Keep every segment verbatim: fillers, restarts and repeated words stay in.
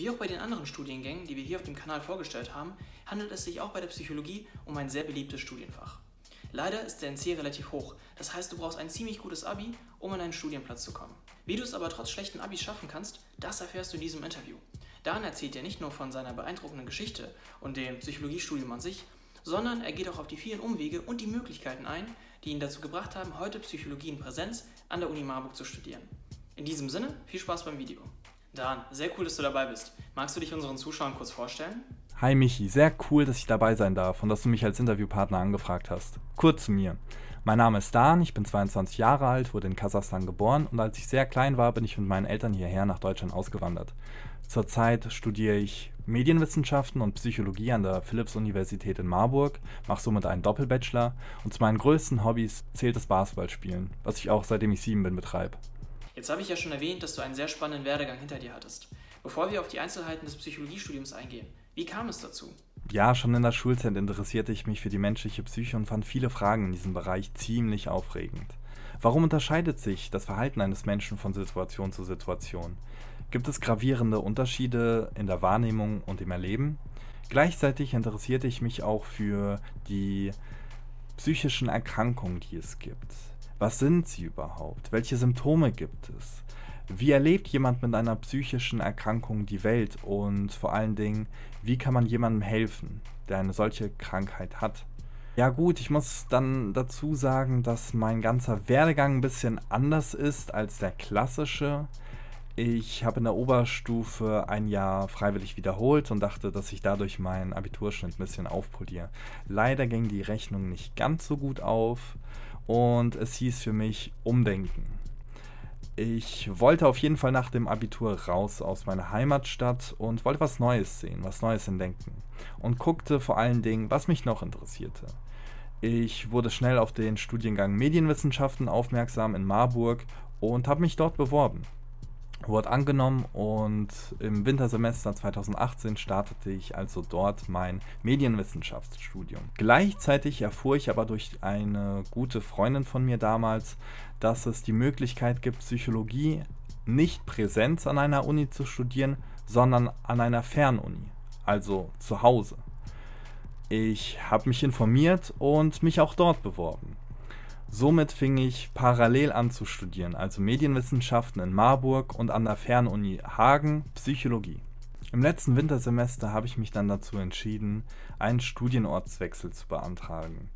Wie auch bei den anderen Studiengängen, die wir hier auf dem Kanal vorgestellt haben, handelt es sich auch bei der Psychologie um ein sehr beliebtes Studienfach. Leider ist der N C relativ hoch, das heißt, du brauchst ein ziemlich gutes Abi, um an einen Studienplatz zu kommen. Wie du es aber trotz schlechten Abis schaffen kannst, das erfährst du in diesem Interview. Dan erzählt ja nicht nur von seiner beeindruckenden Geschichte und dem Psychologiestudium an sich, sondern er geht auch auf die vielen Umwege und die Möglichkeiten ein, die ihn dazu gebracht haben, heute Psychologie in Präsenz an der Uni Marburg zu studieren. In diesem Sinne, viel Spaß beim Video. Dan, sehr cool, dass du dabei bist. Magst du dich unseren Zuschauern kurz vorstellen? Hi Michi, sehr cool, dass ich dabei sein darf und dass du mich als Interviewpartner angefragt hast. Kurz zu mir. Mein Name ist Dan, ich bin zweiundzwanzig Jahre alt, wurde in Kasachstan geboren und als ich sehr klein war, bin ich mit meinen Eltern hierher nach Deutschland ausgewandert. Zurzeit studiere ich Medienwissenschaften und Psychologie an der Philipps-Universität in Marburg, mache somit einen Doppelbachelor und zu meinen größten Hobbys zählt das Basketballspielen, was ich auch seitdem ich sieben bin betreibe. Jetzt habe ich ja schon erwähnt, dass du einen sehr spannenden Werdegang hinter dir hattest. Bevor wir auf die Einzelheiten des Psychologiestudiums eingehen, wie kam es dazu? Ja, schon in der Schulzeit interessierte ich mich für die menschliche Psyche und fand viele Fragen in diesem Bereich ziemlich aufregend. Warum unterscheidet sich das Verhalten eines Menschen von Situation zu Situation? Gibt es gravierende Unterschiede in der Wahrnehmung und im Erleben? Gleichzeitig interessierte ich mich auch für die psychischen Erkrankungen, die es gibt. Was sind sie überhaupt? Welche Symptome gibt es? Wie erlebt jemand mit einer psychischen Erkrankung die Welt? Und vor allen Dingen, wie kann man jemandem helfen, der eine solche Krankheit hat? Ja gut, ich muss dann dazu sagen, dass mein ganzer Werdegang ein bisschen anders ist als der klassische. Ich habe in der Oberstufe ein Jahr freiwillig wiederholt und dachte, dass ich dadurch meinen Abiturschnitt ein bisschen aufpoliere. Leider ging die Rechnung nicht ganz so gut auf. Und es hieß für mich umdenken. Ich wollte auf jeden Fall nach dem Abitur raus aus meiner Heimatstadt und wollte was Neues sehen, was Neues entdecken. Und guckte vor allen Dingen, was mich noch interessierte. Ich wurde schnell auf den Studiengang Medienwissenschaften aufmerksam in Marburg und habe mich dort beworben. Wurde angenommen und im Wintersemester zweitausendachtzehn startete ich also dort mein Medienwissenschaftsstudium. Gleichzeitig erfuhr ich aber durch eine gute Freundin von mir damals, dass es die Möglichkeit gibt, Psychologie nicht Präsenz an einer Uni zu studieren, sondern an einer Fernuni, also zu Hause. Ich habe mich informiert und mich auch dort beworben. Somit fing ich parallel an zu studieren, also Medienwissenschaften in Marburg und an der Fernuni Hagen Psychologie. Im letzten Wintersemester habe ich mich dann dazu entschieden, einen Studienortswechsel zu beantragen.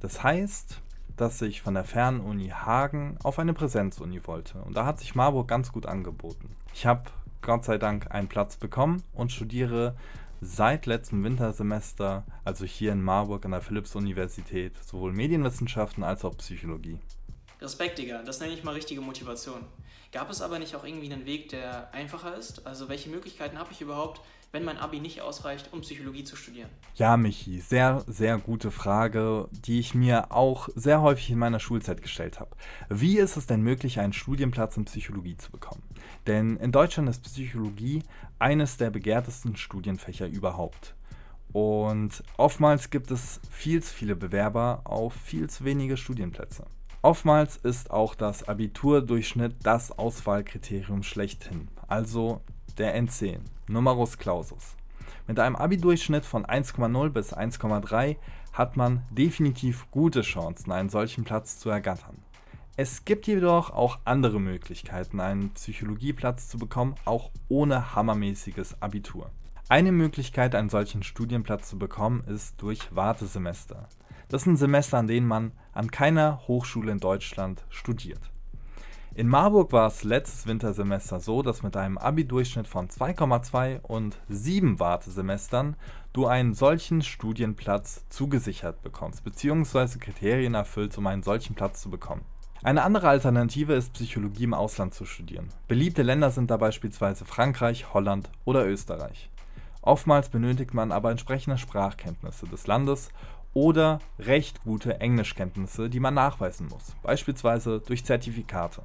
Das heißt, dass ich von der Fernuni Hagen auf eine Präsenzuni wollte und da hat sich Marburg ganz gut angeboten. Ich habe Gott sei Dank einen Platz bekommen und studiere seit letztem Wintersemester, also hier in Marburg an der Philipps-Universität, sowohl Medienwissenschaften als auch Psychologie. Respekt, Digga, das nenne ich mal richtige Motivation. Gab es aber nicht auch irgendwie einen Weg, der einfacher ist? Also welche Möglichkeiten habe ich überhaupt, wenn mein Abi nicht ausreicht, um Psychologie zu studieren? Ja, Michi, sehr, sehr gute Frage, die ich mir auch sehr häufig in meiner Schulzeit gestellt habe. Wie ist es denn möglich, einen Studienplatz in Psychologie zu bekommen? Denn in Deutschland ist Psychologie eines der begehrtesten Studienfächer überhaupt. Und oftmals gibt es viel zu viele Bewerber auf viel zu wenige Studienplätze. Oftmals ist auch das Abiturdurchschnitt das Auswahlkriterium schlechthin, also der N C, Numerus Clausus. Mit einem Abi-Durchschnitt von eins Komma null bis eins Komma drei hat man definitiv gute Chancen, einen solchen Platz zu ergattern. Es gibt jedoch auch andere Möglichkeiten, einen Psychologieplatz zu bekommen, auch ohne hammermäßiges Abitur. Eine Möglichkeit, einen solchen Studienplatz zu bekommen, ist durch Wartesemester. Das sind Semester, an denen man an keiner Hochschule in Deutschland studiert. In Marburg war es letztes Wintersemester so, dass mit einem Abi-Durchschnitt von zwei Komma zwei und sieben Wartesemestern du einen solchen Studienplatz zugesichert bekommst, beziehungsweise Kriterien erfüllst, um einen solchen Platz zu bekommen. Eine andere Alternative ist, Psychologie im Ausland zu studieren. Beliebte Länder sind da beispielsweise Frankreich, Holland oder Österreich. Oftmals benötigt man aber entsprechende Sprachkenntnisse des Landes oder recht gute Englischkenntnisse, die man nachweisen muss, beispielsweise durch Zertifikate.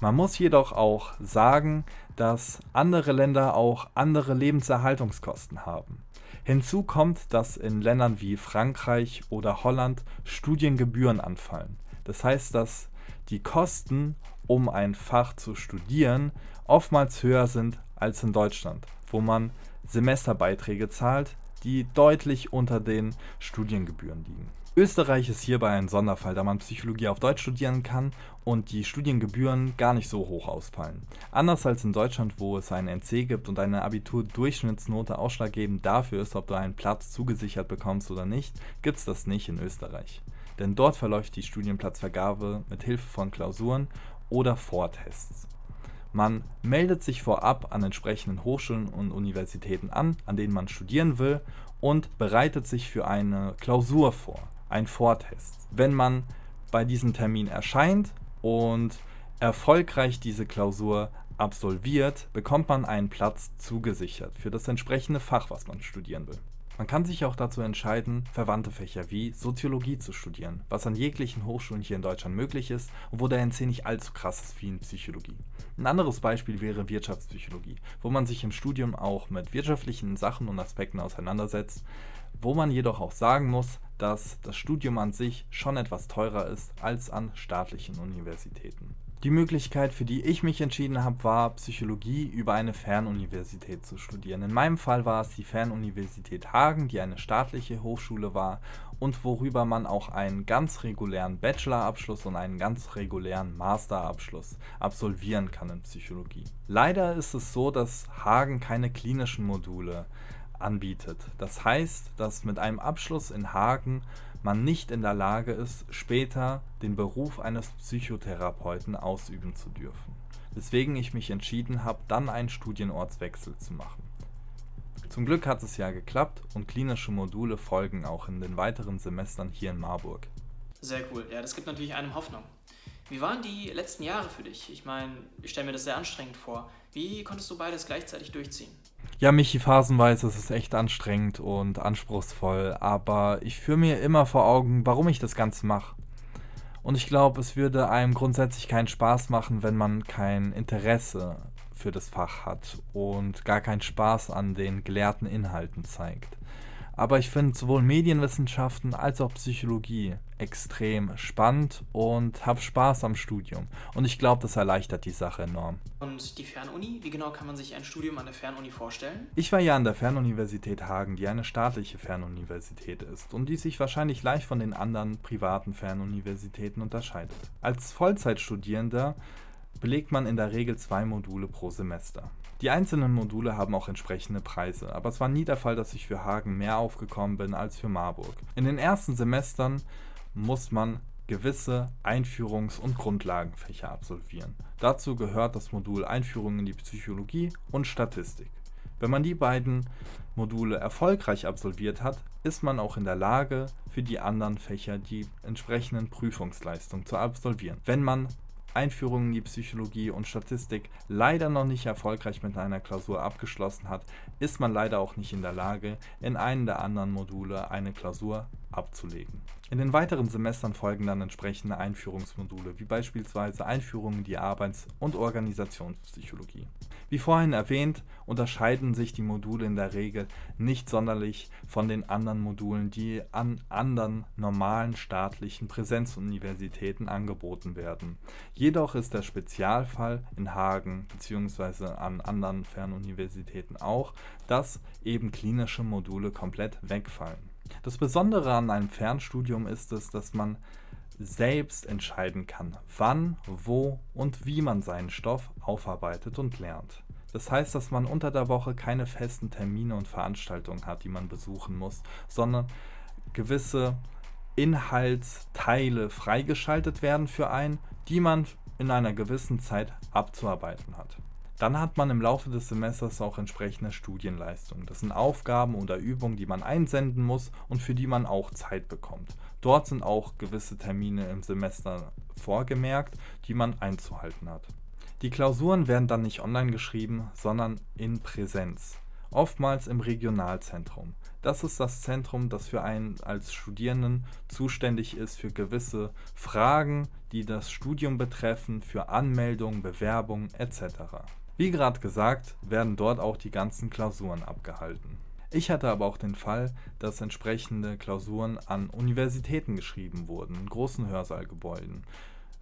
Man muss jedoch auch sagen, dass andere Länder auch andere Lebenserhaltungskosten haben. Hinzu kommt, dass in Ländern wie Frankreich oder Holland Studiengebühren anfallen. Das heißt, dass die Kosten, um ein Fach zu studieren, oftmals höher sind als in Deutschland, wo man Semesterbeiträge zahlt, die deutlich unter den Studiengebühren liegen. Österreich ist hierbei ein Sonderfall, da man Psychologie auf Deutsch studieren kann und die Studiengebühren gar nicht so hoch ausfallen. Anders als in Deutschland, wo es einen N C gibt und eine Abiturdurchschnittsnote ausschlaggebend dafür ist, ob du einen Platz zugesichert bekommst oder nicht, gibt es das nicht in Österreich. Denn dort verläuft die Studienplatzvergabe mit Hilfe von Klausuren oder Vortests. Man meldet sich vorab an entsprechenden Hochschulen und Universitäten an, an denen man studieren will, und bereitet sich für eine Klausur vor, einen Vortest. Wenn man bei diesem Termin erscheint und erfolgreich diese Klausur absolviert, bekommt man einen Platz zugesichert für das entsprechende Fach, was man studieren will. Man kann sich auch dazu entscheiden, verwandte Fächer wie Soziologie zu studieren, was an jeglichen Hochschulen hier in Deutschland möglich ist und wo der N C nicht allzu krass ist wie in Psychologie. Ein anderes Beispiel wäre Wirtschaftspsychologie, wo man sich im Studium auch mit wirtschaftlichen Sachen und Aspekten auseinandersetzt, wo man jedoch auch sagen muss, dass das Studium an sich schon etwas teurer ist als an staatlichen Universitäten. Die Möglichkeit, für die ich mich entschieden habe, war, Psychologie über eine Fernuniversität zu studieren. In meinem Fall war es die Fernuniversität Hagen, die eine staatliche Hochschule war und worüber man auch einen ganz regulären Bachelorabschluss und einen ganz regulären Masterabschluss absolvieren kann in Psychologie. Leider ist es so, dass Hagen keine klinischen Module anbietet. Das heißt, dass mit einem Abschluss in Hagen man nicht in der Lage ist, später den Beruf eines Psychotherapeuten ausüben zu dürfen. Weswegen ich mich entschieden habe, dann einen Studienortswechsel zu machen. Zum Glück hat es ja geklappt und klinische Module folgen auch in den weiteren Semestern hier in Marburg. Sehr cool, ja, das gibt natürlich einem Hoffnung. Wie waren die letzten Jahre für dich? Ich meine, ich stelle mir das sehr anstrengend vor. Wie konntest du beides gleichzeitig durchziehen? Ja, Michi, phasenweise ist es echt anstrengend und anspruchsvoll, aber ich führe mir immer vor Augen, warum ich das Ganze mache. Und ich glaube, es würde einem grundsätzlich keinen Spaß machen, wenn man kein Interesse für das Fach hat und gar keinen Spaß an den gelehrten Inhalten zeigt. Aber ich finde sowohl Medienwissenschaften als auch Psychologie extrem spannend und habe Spaß am Studium. Und ich glaube, das erleichtert die Sache enorm. Und die Fernuni? Wie genau kann man sich ein Studium an der Fernuni vorstellen? Ich war ja an der Fernuniversität Hagen, die eine staatliche Fernuniversität ist und die sich wahrscheinlich leicht von den anderen privaten Fernuniversitäten unterscheidet. Als Vollzeitstudierender belegt man in der Regel zwei Module pro Semester. Die einzelnen Module haben auch entsprechende Preise, aber es war nie der Fall, dass ich für Hagen mehr aufgekommen bin als für Marburg. In den ersten Semestern muss man gewisse Einführungs- und Grundlagenfächer absolvieren. Dazu gehört das Modul Einführung in die Psychologie und Statistik. Wenn man die beiden Module erfolgreich absolviert hat, ist man auch in der Lage, für die anderen Fächer die entsprechenden Prüfungsleistungen zu absolvieren. Wenn man Einführung in die Psychologie und Statistik leider noch nicht erfolgreich mit einer Klausur abgeschlossen hat, ist man leider auch nicht in der Lage, in einem der anderen Module eine Klausur abzulegen. In den weiteren Semestern folgen dann entsprechende Einführungsmodule, wie beispielsweise Einführung in die Arbeits- und Organisationspsychologie. Wie vorhin erwähnt, unterscheiden sich die Module in der Regel nicht sonderlich von den anderen Modulen, die an anderen normalen staatlichen Präsenzuniversitäten angeboten werden. Jedoch ist der Spezialfall in Hagen bzw. an anderen Fernuniversitäten auch, dass eben klinische Module komplett wegfallen. Das Besondere an einem Fernstudium ist es, dass man selbst entscheiden kann, wann, wo und wie man seinen Stoff aufarbeitet und lernt. Das heißt, dass man unter der Woche keine festen Termine und Veranstaltungen hat, die man besuchen muss, sondern gewisse Inhaltsteile freigeschaltet werden für einen, die man in einer gewissen Zeit abzuarbeiten hat. Dann hat man im Laufe des Semesters auch entsprechende Studienleistungen. Das sind Aufgaben oder Übungen, die man einsenden muss und für die man auch Zeit bekommt. Dort sind auch gewisse Termine im Semester vorgemerkt, die man einzuhalten hat. Die Klausuren werden dann nicht online geschrieben, sondern in Präsenz. Oftmals im Regionalzentrum. Das ist das Zentrum, das für einen als Studierenden zuständig ist für gewisse Fragen, die das Studium betreffen, für Anmeldungen, Bewerbungen et cetera. Wie gerade gesagt, werden dort auch die ganzen Klausuren abgehalten. Ich hatte aber auch den Fall, dass entsprechende Klausuren an Universitäten geschrieben wurden, in großen Hörsaalgebäuden.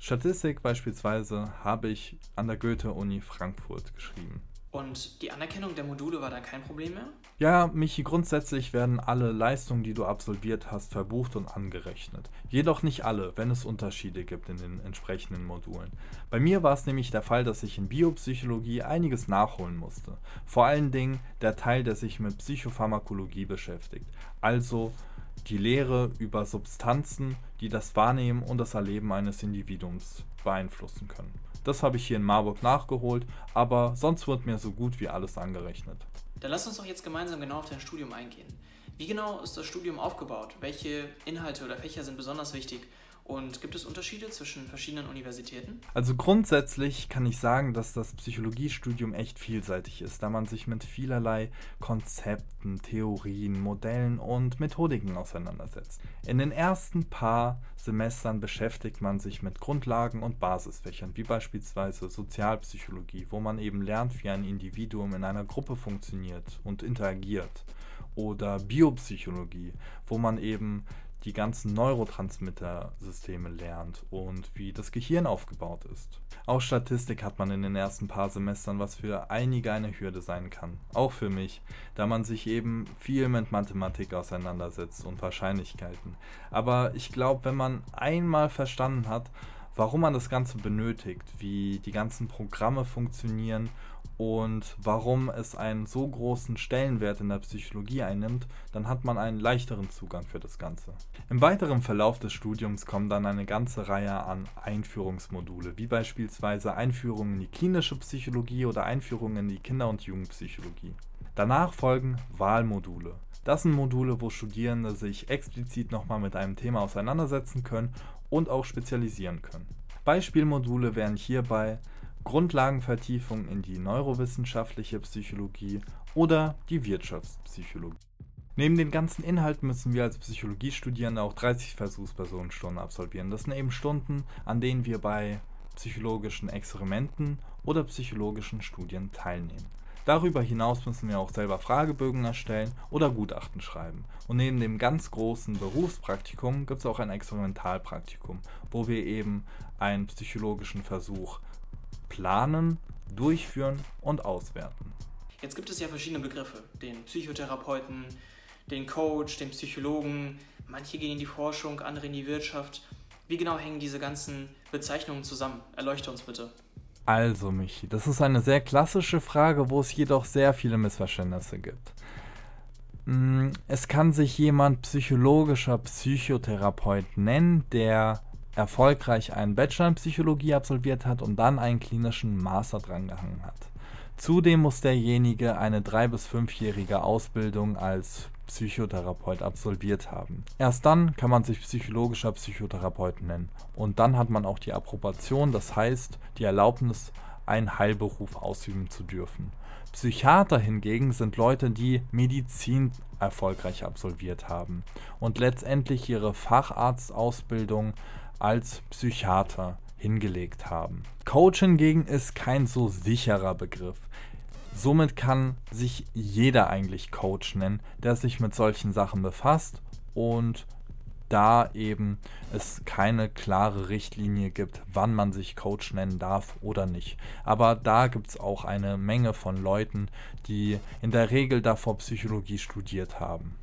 Statistik beispielsweise habe ich an der Goethe-Uni Frankfurt geschrieben. Und die Anerkennung der Module war dann kein Problem mehr? Ja, Michi, grundsätzlich werden alle Leistungen, die du absolviert hast, verbucht und angerechnet. Jedoch nicht alle, wenn es Unterschiede gibt in den entsprechenden Modulen. Bei mir war es nämlich der Fall, dass ich in Biopsychologie einiges nachholen musste. Vor allen Dingen der Teil, der sich mit Psychopharmakologie beschäftigt. Also die Lehre über Substanzen, die das Wahrnehmen und das Erleben eines Individuums beeinflussen können. Das habe ich hier in Marburg nachgeholt, aber sonst wird mir so gut wie alles angerechnet. Dann lass uns doch jetzt gemeinsam genau auf dein Studium eingehen. Wie genau ist das Studium aufgebaut? Welche Inhalte oder Fächer sind besonders wichtig? Und gibt es Unterschiede zwischen verschiedenen Universitäten? Also grundsätzlich kann ich sagen, dass das Psychologiestudium echt vielseitig ist, da man sich mit vielerlei Konzepten, Theorien, Modellen und Methodiken auseinandersetzt. In den ersten paar Semestern beschäftigt man sich mit Grundlagen und Basisfächern, wie beispielsweise Sozialpsychologie, wo man eben lernt, wie ein Individuum in einer Gruppe funktioniert und interagiert. Oder Biopsychologie, wo man eben die ganzen Neurotransmittersysteme lernt und wie das Gehirn aufgebaut ist. Auch Statistik hat man in den ersten paar Semestern, was für einige eine Hürde sein kann. Auch für mich, da man sich eben viel mit Mathematik auseinandersetzt und Wahrscheinlichkeiten. Aber ich glaube, wenn man einmal verstanden hat, warum man das Ganze benötigt, wie die ganzen Programme funktionieren und warum es einen so großen Stellenwert in der Psychologie einnimmt, dann hat man einen leichteren Zugang für das Ganze. Im weiteren Verlauf des Studiums kommen dann eine ganze Reihe an Einführungsmodule, wie beispielsweise Einführung in die klinische Psychologie oder Einführung in die Kinder- und Jugendpsychologie. Danach folgen Wahlmodule. Das sind Module, wo Studierende sich explizit nochmal mit einem Thema auseinandersetzen können und auch spezialisieren können. Beispielmodule wären hierbei Grundlagenvertiefung in die neurowissenschaftliche Psychologie oder die Wirtschaftspsychologie. Neben den ganzen Inhalten müssen wir als Psychologiestudierende auch dreißig Versuchspersonenstunden absolvieren. Das sind eben Stunden, an denen wir bei psychologischen Experimenten oder psychologischen Studien teilnehmen. Darüber hinaus müssen wir auch selber Fragebögen erstellen oder Gutachten schreiben. Und neben dem ganz großen Berufspraktikum gibt es auch ein Experimentalpraktikum, wo wir eben einen psychologischen Versuch planen, durchführen und auswerten. Jetzt gibt es ja verschiedene Begriffe, den Psychotherapeuten, den Coach, den Psychologen, manche gehen in die Forschung, andere in die Wirtschaft. Wie genau hängen diese ganzen Bezeichnungen zusammen? Erleuchte uns bitte. Also Michi, das ist eine sehr klassische Frage, wo es jedoch sehr viele Missverständnisse gibt. Es kann sich jemand psychologischer Psychotherapeut nennen, der erfolgreich einen Bachelor in Psychologie absolviert hat und dann einen klinischen Master drangehangen hat. Zudem muss derjenige eine drei- bis fünfjährige Ausbildung als Psychotherapeut absolviert haben. Erst dann kann man sich psychologischer Psychotherapeut nennen und dann hat man auch die Approbation, das heißt die Erlaubnis, einen Heilberuf ausüben zu dürfen. Psychiater hingegen sind Leute, die Medizin erfolgreich absolviert haben und letztendlich ihre Facharztausbildung als Psychiater hingelegt haben. Coach hingegen ist kein so sicherer Begriff. Somit kann sich jeder eigentlich Coach nennen, der sich mit solchen Sachen befasst und da eben es keine klare Richtlinie gibt, wann man sich Coach nennen darf oder nicht. Aber da gibt es auch eine Menge von Leuten, die in der Regel davor Psychologie studiert haben.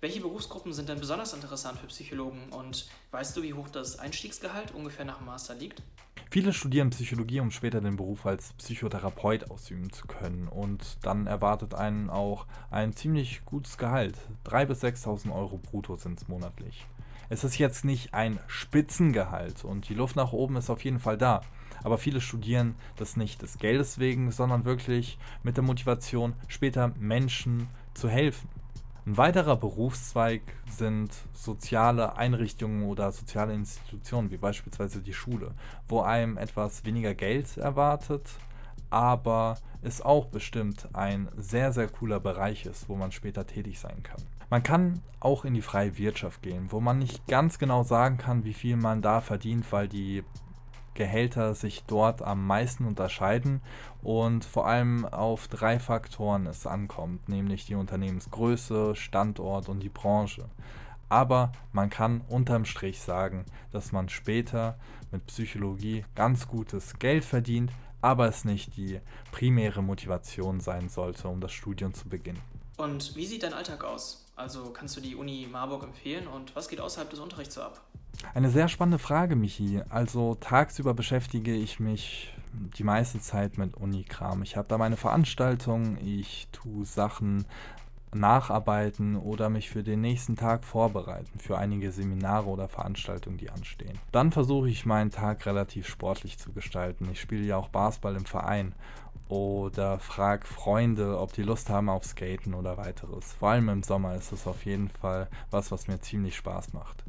Welche Berufsgruppen sind denn besonders interessant für Psychologen und weißt du, wie hoch das Einstiegsgehalt ungefähr nach dem Master liegt? Viele studieren Psychologie, um später den Beruf als Psychotherapeut ausüben zu können und dann erwartet einen auch ein ziemlich gutes Gehalt. dreitausend bis sechstausend Euro brutto sind es monatlich. Es ist jetzt nicht ein Spitzengehalt und die Luft nach oben ist auf jeden Fall da. Aber viele studieren das nicht des Geldes wegen, sondern wirklich mit der Motivation, später Menschen zu helfen. Ein weiterer Berufszweig sind soziale Einrichtungen oder soziale Institutionen, wie beispielsweise die Schule, wo einem etwas weniger Geld erwartet, aber es auch bestimmt ein sehr, sehr cooler Bereich ist, wo man später tätig sein kann. Man kann auch in die freie Wirtschaft gehen, wo man nicht ganz genau sagen kann, wie viel man da verdient, weil die Gehälter sich dort am meisten unterscheiden und vor allem auf drei Faktoren es ankommt, nämlich die Unternehmensgröße, Standort und die Branche. Aber man kann unterm Strich sagen, dass man später mit Psychologie ganz gutes Geld verdient, aber es nicht die primäre Motivation sein sollte, um das Studium zu beginnen. Und wie sieht dein Alltag aus? Also kannst du die Uni Marburg empfehlen und was geht außerhalb des Unterrichts so ab? Eine sehr spannende Frage, Michi. Also tagsüber beschäftige ich mich die meiste Zeit mit Unikram. Ich habe da meine Veranstaltungen, ich tue Sachen nacharbeiten oder mich für den nächsten Tag vorbereiten, für einige Seminare oder Veranstaltungen, die anstehen. Dann versuche ich meinen Tag relativ sportlich zu gestalten. Ich spiele ja auch Basketball im Verein oder frage Freunde, ob die Lust haben auf Skaten oder weiteres. Vor allem im Sommer ist es auf jeden Fall was, was mir ziemlich Spaß macht.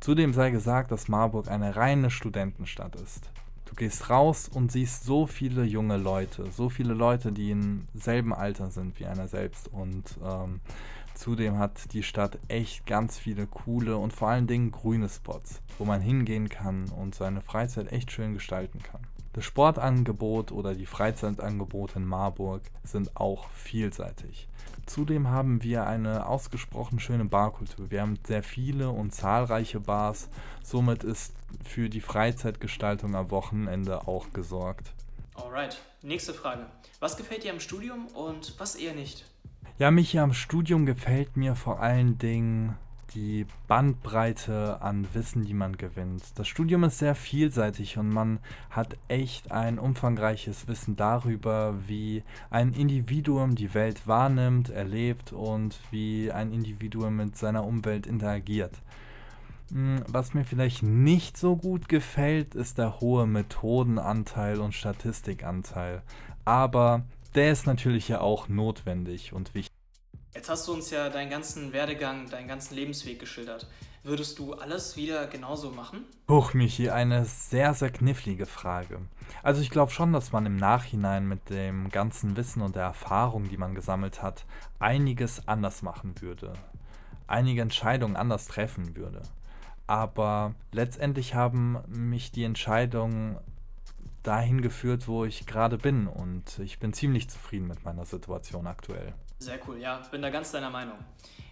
Zudem sei gesagt, dass Marburg eine reine Studentenstadt ist. Du gehst raus und siehst so viele junge Leute, so viele Leute, die im selben Alter sind wie einer selbst. Und ähm, zudem hat die Stadt echt ganz viele coole und vor allen Dingen grüne Spots, wo man hingehen kann und seine Freizeit echt schön gestalten kann. Das Sportangebot oder die Freizeitangebote in Marburg sind auch vielseitig. Zudem haben wir eine ausgesprochen schöne Barkultur. Wir haben sehr viele und zahlreiche Bars. Somit ist für die Freizeitgestaltung am Wochenende auch gesorgt. Alright, nächste Frage. Was gefällt dir am Studium und was eher nicht? Ja, Michi, am Studium gefällt mir vor allen Dingen die Bandbreite an Wissen, die man gewinnt. Das Studium ist sehr vielseitig und man hat echt ein umfangreiches Wissen darüber, wie ein Individuum die Welt wahrnimmt, erlebt und wie ein Individuum mit seiner Umwelt interagiert. Was mir vielleicht nicht so gut gefällt, ist der hohe Methodenanteil und Statistikanteil. Aber der ist natürlich ja auch notwendig und wichtig. Jetzt hast du uns ja deinen ganzen Werdegang, deinen ganzen Lebensweg geschildert. Würdest du alles wieder genauso machen? Huch, Michi, eine sehr, sehr knifflige Frage. Also ich glaube schon, dass man im Nachhinein mit dem ganzen Wissen und der Erfahrung, die man gesammelt hat, einiges anders machen würde. Einige Entscheidungen anders treffen würde. Aber letztendlich haben mich die Entscheidungen dahin geführt, wo ich gerade bin, und ich bin ziemlich zufrieden mit meiner Situation aktuell. Sehr cool, ja, bin da ganz deiner Meinung.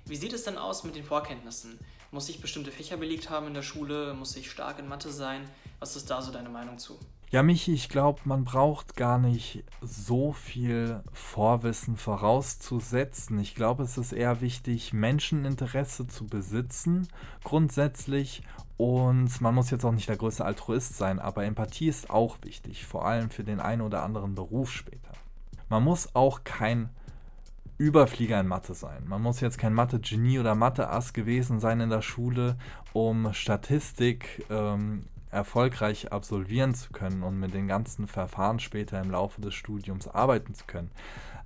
Wie sieht es denn aus mit den Vorkenntnissen? Muss ich bestimmte Fächer belegt haben in der Schule? Muss ich stark in Mathe sein? Was ist da so deine Meinung zu? Ja, Michi, ich glaube, man braucht gar nicht so viel Vorwissen vorauszusetzen. Ich glaube, es ist eher wichtig, Menscheninteresse zu besitzen, grundsätzlich. Und man muss jetzt auch nicht der größte Altruist sein, aber Empathie ist auch wichtig, vor allem für den einen oder anderen Beruf später. Man muss auch kein Überflieger in Mathe sein. Man muss jetzt kein Mathe-Genie oder Mathe-Ass gewesen sein in der Schule, um Statistik ähm, erfolgreich absolvieren zu können und mit den ganzen Verfahren später im Laufe des Studiums arbeiten zu können.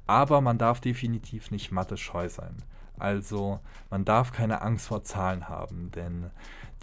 Aber man darf definitiv nicht mathe-scheu sein. Also man darf keine Angst vor Zahlen haben, denn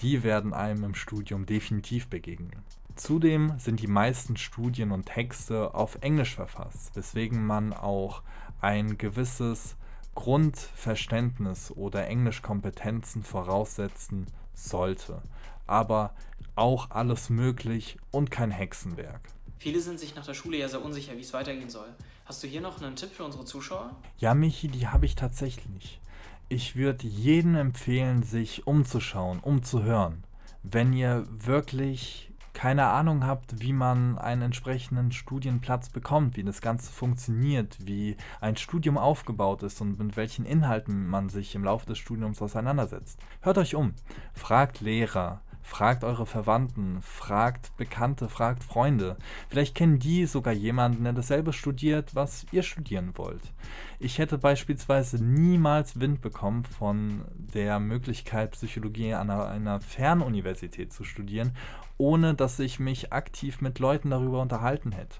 die werden einem im Studium definitiv begegnen. Zudem sind die meisten Studien und Texte auf Englisch verfasst, weswegen man auch ein gewisses Grundverständnis oder Englischkompetenzen voraussetzen sollte. Aber auch alles möglich und kein Hexenwerk. Viele sind sich nach der Schule ja sehr unsicher, wie es weitergehen soll. Hast du hier noch einen Tipp für unsere Zuschauer? Ja, Michi, die habe ich tatsächlich. Ich würde jedem empfehlen, sich umzuschauen, umzuhören. Wenn ihr wirklich keine Ahnung habt, wie man einen entsprechenden Studienplatz bekommt, wie das Ganze funktioniert, wie ein Studium aufgebaut ist und mit welchen Inhalten man sich im Laufe des Studiums auseinandersetzt. Hört euch um, fragt Lehrer, fragt eure Verwandten, fragt Bekannte, fragt Freunde. Vielleicht kennen die sogar jemanden, der dasselbe studiert, was ihr studieren wollt. Ich hätte beispielsweise niemals Wind bekommen von der Möglichkeit, Psychologie an einer Fernuniversität zu studieren, ohne dass ich mich aktiv mit Leuten darüber unterhalten hätte.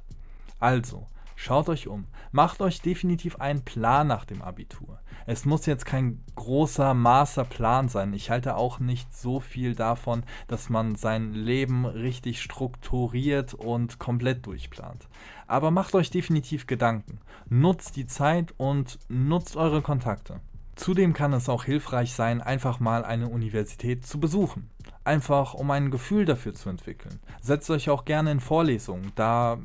Also, schaut euch um. Macht euch definitiv einen Plan nach dem Abitur. Es muss jetzt kein großer Masterplan sein. Ich halte auch nicht so viel davon, dass man sein Leben richtig strukturiert und komplett durchplant. Aber macht euch definitiv Gedanken. Nutzt die Zeit und nutzt eure Kontakte. Zudem kann es auch hilfreich sein, einfach mal eine Universität zu besuchen. Einfach, um ein Gefühl dafür zu entwickeln. Setzt euch auch gerne in Vorlesungen, da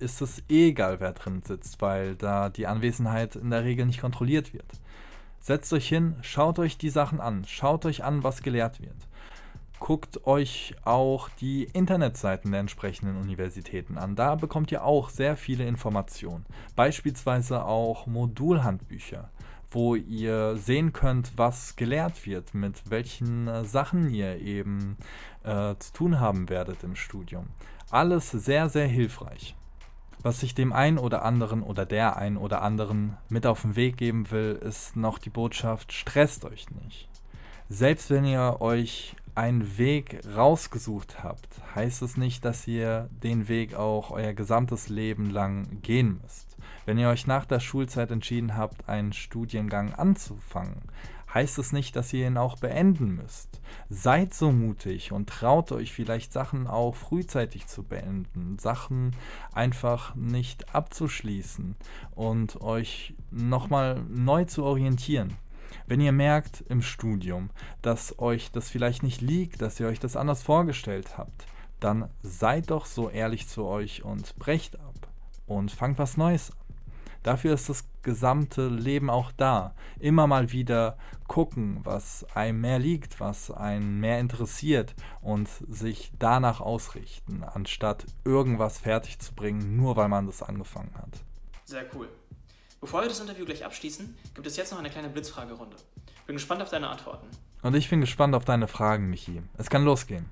ist es eh egal, wer drin sitzt, weil da die Anwesenheit in der Regel nicht kontrolliert wird. Setzt euch hin, schaut euch die Sachen an, schaut euch an, was gelehrt wird. guckt euch auch die Internetseiten der entsprechenden Universitäten an. Da bekommt ihr auch sehr viele Informationen. Beispielsweise auch Modulhandbücher, wo ihr sehen könnt, was gelehrt wird, mit welchen äh, Sachen ihr eben äh, zu tun haben werdet im Studium. Alles sehr, sehr hilfreich. Was ich dem einen oder anderen oder der einen oder anderen mit auf den Weg geben will, ist noch die Botschaft: Stresst euch nicht. Selbst wenn ihr euch einen Weg rausgesucht habt, heißt es nicht, dass ihr den Weg auch euer gesamtes Leben lang gehen müsst. Wenn ihr euch nach der Schulzeit entschieden habt, einen Studiengang anzufangen, heißt es nicht, dass ihr ihn auch beenden müsst. Seid so mutig und traut euch vielleicht Sachen auch frühzeitig zu beenden, Sachen einfach nicht abzuschließen und euch nochmal neu zu orientieren. Wenn ihr merkt im Studium, dass euch das vielleicht nicht liegt, dass ihr euch das anders vorgestellt habt, dann seid doch so ehrlich zu euch und brecht ab und fangt was Neues an. Dafür ist das gesamte Leben auch da. Immer mal wieder gucken, was einem mehr liegt, was einen mehr interessiert, und sich danach ausrichten, anstatt irgendwas fertig zu bringen, nur weil man das angefangen hat. Sehr cool. Bevor wir das Interview gleich abschließen, gibt es jetzt noch eine kleine Blitzfragerunde. Bin gespannt auf deine Antworten. Und ich bin gespannt auf deine Fragen, Michi. Es kann losgehen.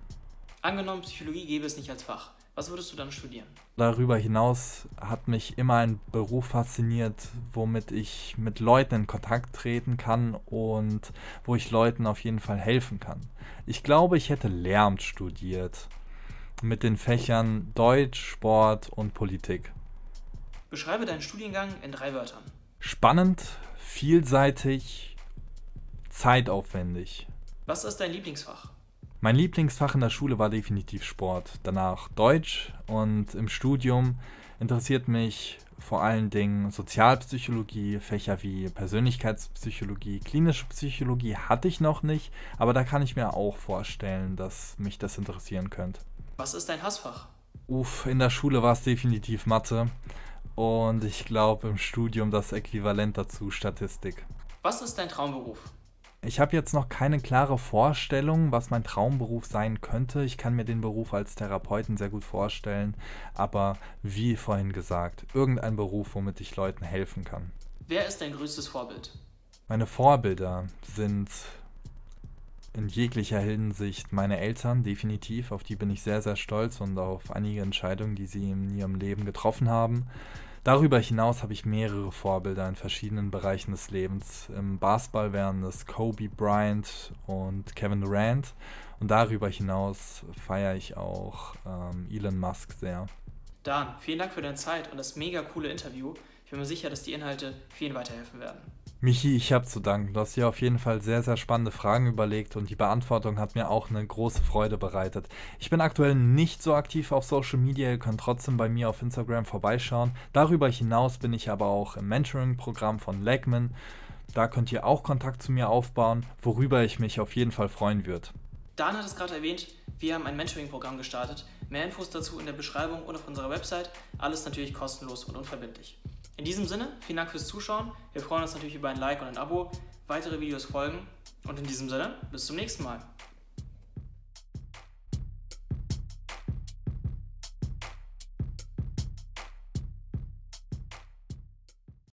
Angenommen, Psychologie gäbe es nicht als Fach. Was würdest du dann studieren? Darüber hinaus hat mich immer ein Beruf fasziniert, womit ich mit Leuten in Kontakt treten kann und wo ich Leuten auf jeden Fall helfen kann. Ich glaube, ich hätte Lehramt studiert mit den Fächern Deutsch, Sport und Politik. Beschreibe deinen Studiengang in drei Wörtern. Spannend, vielseitig, zeitaufwendig. Was ist dein Lieblingsfach? Mein Lieblingsfach in der Schule war definitiv Sport, danach Deutsch, und im Studium interessiert mich vor allen Dingen Sozialpsychologie, Fächer wie Persönlichkeitspsychologie, klinische Psychologie hatte ich noch nicht, aber da kann ich mir auch vorstellen, dass mich das interessieren könnte. Was ist dein Hassfach? Uff, in der Schule war es definitiv Mathe und ich glaube im Studium das Äquivalent dazu, Statistik. Was ist dein Traumberuf? Ich habe jetzt noch keine klare Vorstellung, was mein Traumberuf sein könnte. Ich kann mir den Beruf als Therapeuten sehr gut vorstellen, aber wie vorhin gesagt, irgendein Beruf, womit ich Leuten helfen kann. Wer ist dein größtes Vorbild? Meine Vorbilder sind in jeglicher Hinsicht meine Eltern, definitiv. Auf die bin ich sehr, sehr stolz und auf einige Entscheidungen, die sie in ihrem Leben getroffen haben. Darüber hinaus habe ich mehrere Vorbilder in verschiedenen Bereichen des Lebens. Im Basketball wären das Kobe Bryant und Kevin Durant. Und darüber hinaus feiere ich auch ähm, Elon Musk sehr. Dan, vielen Dank für deine Zeit und das mega coole Interview. Ich bin mir sicher, dass die Inhalte vielen weiterhelfen werden. Michi, ich habe zu danken. Du hast dir auf jeden Fall sehr, sehr spannende Fragen überlegt und die Beantwortung hat mir auch eine große Freude bereitet. Ich bin aktuell nicht so aktiv auf Social Media, ihr könnt trotzdem bei mir auf Instagram vorbeischauen. Darüber hinaus bin ich aber auch im Mentoring-Programm von Legmon. Da könnt ihr auch Kontakt zu mir aufbauen, worüber ich mich auf jeden Fall freuen würde. Dan hat es gerade erwähnt, wir haben ein Mentoring-Programm gestartet. Mehr Infos dazu in der Beschreibung und auf unserer Website. Alles natürlich kostenlos und unverbindlich. In diesem Sinne, vielen Dank fürs Zuschauen. Wir freuen uns natürlich über ein Like und ein Abo, weitere Videos folgen und in diesem Sinne, bis zum nächsten Mal.